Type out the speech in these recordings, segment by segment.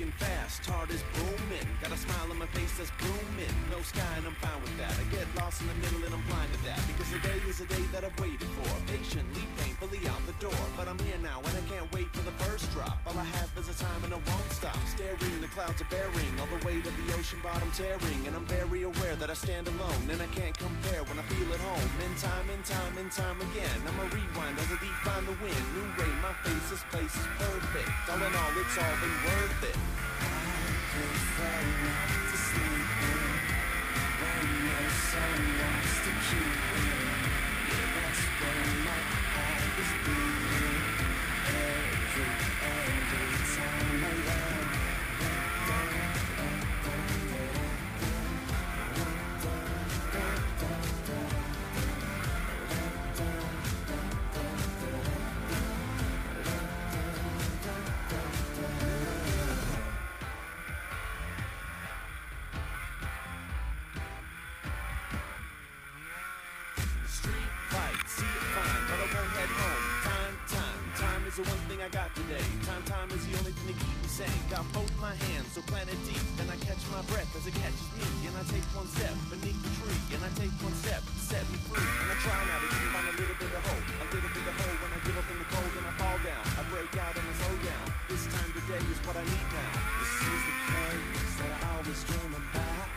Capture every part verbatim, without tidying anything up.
ticking fast, heart is booming. Got a smile on my face that's blooming. No sky and I'm fine with that. I get lost in the middle and I'm blind to that. Because today is a day that I've waited for, patiently, painfully out the door. But I'm here now and I can't wait for the first drop. All I have is a time and I won't stop. Staring, the clouds are bearing, all the weight of the ocean bottom tearing. And I'm very aware that I stand alone, and I can't compare when I feel at home. In time, in time, in time again, I'ma rewind as I define the wind. New rain, my face, this place is perfect. All in all, it's all been worth it. I could fall off to sleep in when no sun wants to keep in. Yeah, that's when my heart is beating. Every, every time I love. The one thing I got today, time, time is the only thing to keep me sane. Got both my hands, so planted deep, and I catch my breath as it catches me. And I take one step beneath the tree, and I take one step to set me free. And I try now to keep on a little bit of hope, a little bit of hope when I get up in the cold and I fall down. I break out and I slow down. This time today is what I need now. This is the place that I always dream about.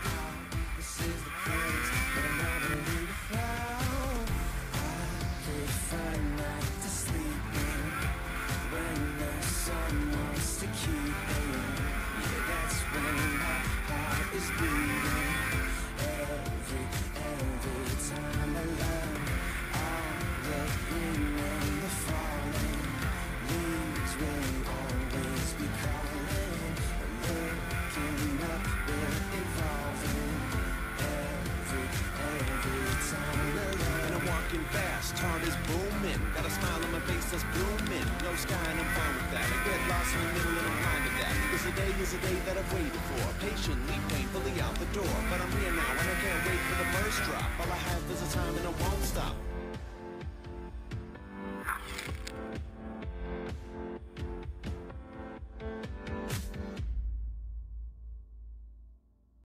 This is the place that I'm not ready to fall. I could find life to sleep in. When the sun wants to keep in, yeah, that's when my heart is beating. Every, every time I love, all the rain and the falling leaves will always be calling. Looking up, we're evolving. Every, every time I love. And I'm walking fast, heart is booming. Got a smile on my face that's blooming. No sky and I'm fine with that. I get lost in the middle and I'm blind to that. Because today is a day that I've waited for, patiently, painfully out the door. But I'm here now and I can't wait for the first drop. All I have is a time and I won't stop.